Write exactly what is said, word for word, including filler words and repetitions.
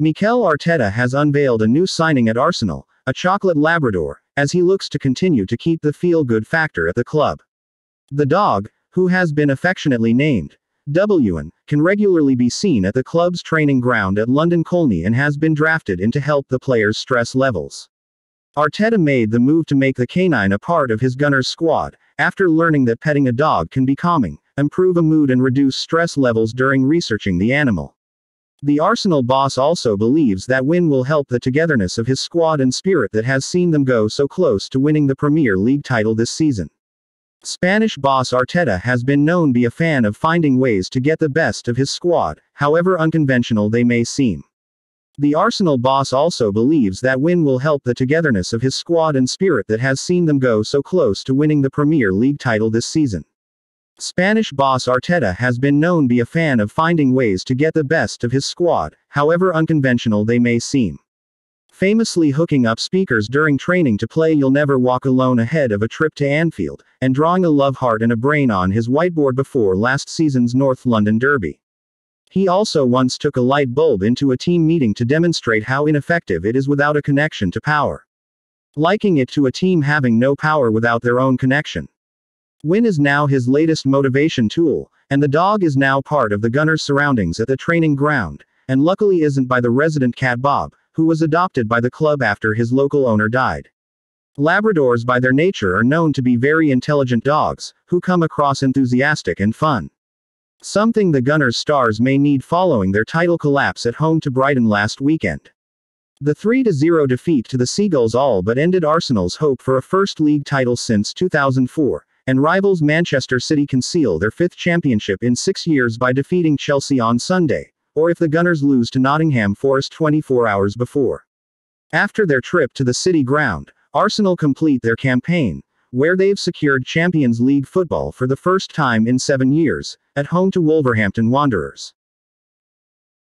Mikel Arteta has unveiled a new signing at Arsenal, a chocolate Labrador, as he looks to continue to keep the feel-good factor at the club. The dog, who has been affectionately named Won, can regularly be seen at the club's training ground at London Colney and has been drafted in to help the players' stress levels. Arteta made the move to make the canine a part of his Gunners squad, after learning that petting a dog can be calming, improve a mood and reduce stress levels during researching the animal. The Arsenal boss also believes that Won will help the togetherness of his squad and spirit that has seen them go so close to winning the Premier League title this season. Spanish boss Arteta has been known to be a fan of finding ways to get the best of his squad, however unconventional they may seem. The Arsenal boss also believes that Won will help the togetherness of his squad and spirit that has seen them go so close to winning the Premier League title this season. Spanish boss Arteta has been known to be a fan of finding ways to get the best of his squad, however unconventional they may seem. Famously hooking up speakers during training to play You'll Never Walk Alone ahead of a trip to Anfield, and drawing a love heart and a brain on his whiteboard before last season's North London Derby. He also once took a light bulb into a team meeting to demonstrate how ineffective it is without a connection to power, liking it to a team having no power without their own connection. Won is now his latest motivation tool, and the dog is now part of the Gunners' surroundings at the training ground, and luckily isn't by the resident cat Bob, who was adopted by the club after his local owner died. Labradors by their nature are known to be very intelligent dogs, who come across enthusiastic and fun. Something the Gunners stars may need following their title collapse at home to Brighton last weekend. The three to zero defeat to the Seagulls all but ended Arsenal's hope for a first league title since two thousand four, and rivals Manchester City conceal their fifth championship in six years by defeating Chelsea on Sunday, or if the Gunners lose to Nottingham Forest twenty-four hours before. After their trip to the City Ground, Arsenal complete their campaign, where they've secured Champions League football for the first time in seven years, at home to Wolverhampton Wanderers.